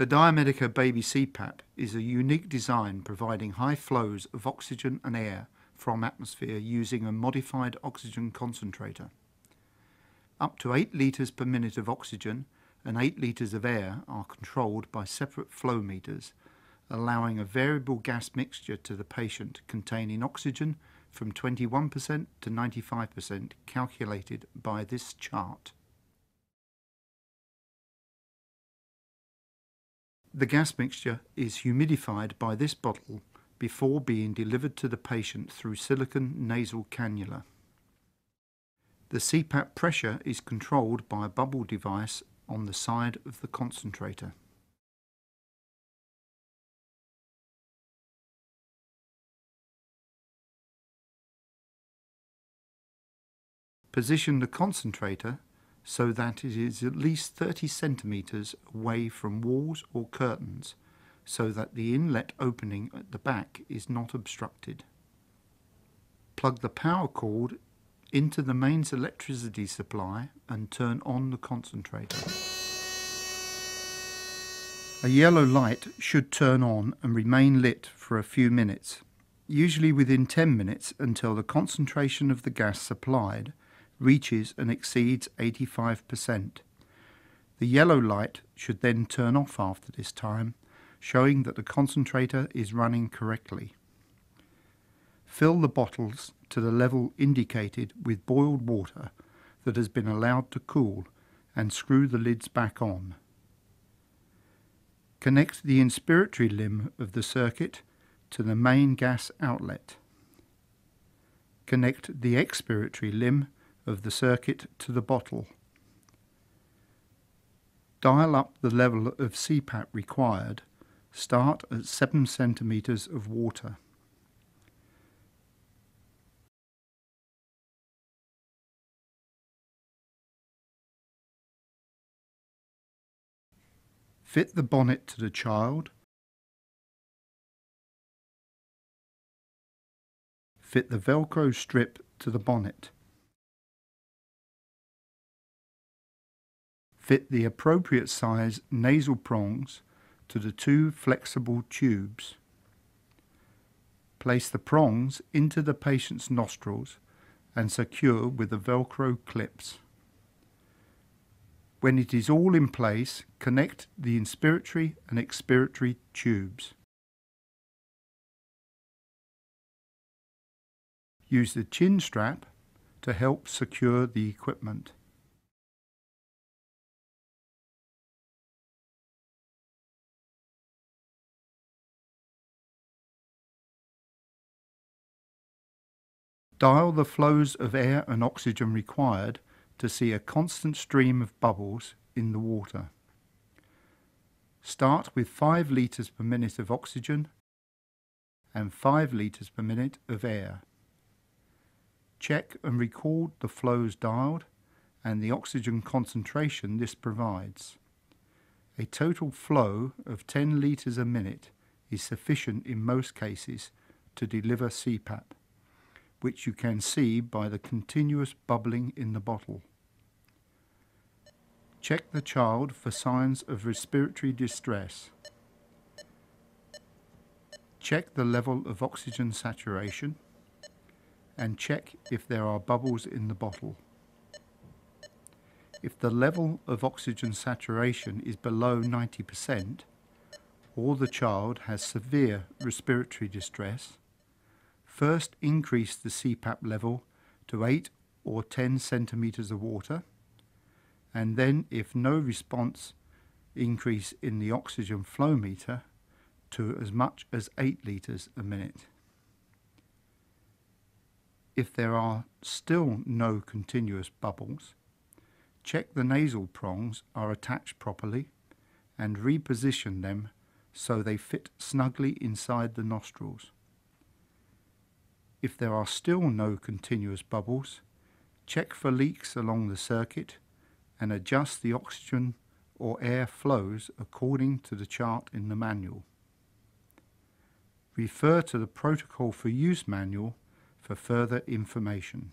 The Diamedica Baby CPAP is a unique design providing high flows of oxygen and air from atmosphere using a modified oxygen concentrator. Up to 8 litres per minute of oxygen and 8 litres of air are controlled by separate flow meters, allowing a variable gas mixture to the patient containing oxygen from 21% to 95% calculated by this chart. The gas mixture is humidified by this bottle before being delivered to the patient through silicone nasal cannula. The CPAP pressure is controlled by a bubble device on the side of the concentrator. Position the concentrator so that it is at least 30 centimetres away from walls or curtains, so that the inlet opening at the back is not obstructed. Plug the power cord into the mains electricity supply and turn on the concentrator. A yellow light should turn on and remain lit for a few minutes, usually within 10 minutes until the concentration of the gas supplied reaches and exceeds 85%. The yellow light should then turn off after this time, showing that the concentrator is running correctly. Fill the bottles to the level indicated with boiled water that has been allowed to cool and screw the lids back on. Connect the inspiratory limb of the circuit to the main gas outlet. Connect the expiratory limb of the circuit to the bottle. Dial up the level of CPAP required. Start at 7 centimetres of water. Fit the bonnet to the child. Fit the Velcro strip to the bonnet. Fit the appropriate size nasal prongs to the 2 flexible tubes. Place the prongs into the patient's nostrils and secure with the Velcro clips. When it is all in place, connect the inspiratory and expiratory tubes. Use the chin strap to help secure the equipment. Dial the flows of air and oxygen required to see a constant stream of bubbles in the water. Start with 5 litres per minute of oxygen and 5 litres per minute of air. Check and record the flows dialed and the oxygen concentration this provides. A total flow of 10 litres a minute is sufficient in most cases to deliver CPAP, which you can see by the continuous bubbling in the bottle. Check the child for signs of respiratory distress. Check the level of oxygen saturation and check if there are bubbles in the bottle. If the level of oxygen saturation is below 90% or the child has severe respiratory distress, first increase the CPAP level to 8 or 10 centimetres of water, and then, if no response, increase in the oxygen flow meter to as much as 8 litres a minute. If there are still no continuous bubbles, check the nasal prongs are attached properly and reposition them so they fit snugly inside the nostrils. If there are still no continuous bubbles, check for leaks along the circuit and adjust the oxygen or air flows according to the chart in the manual. Refer to the Protocol for Use manual for further information.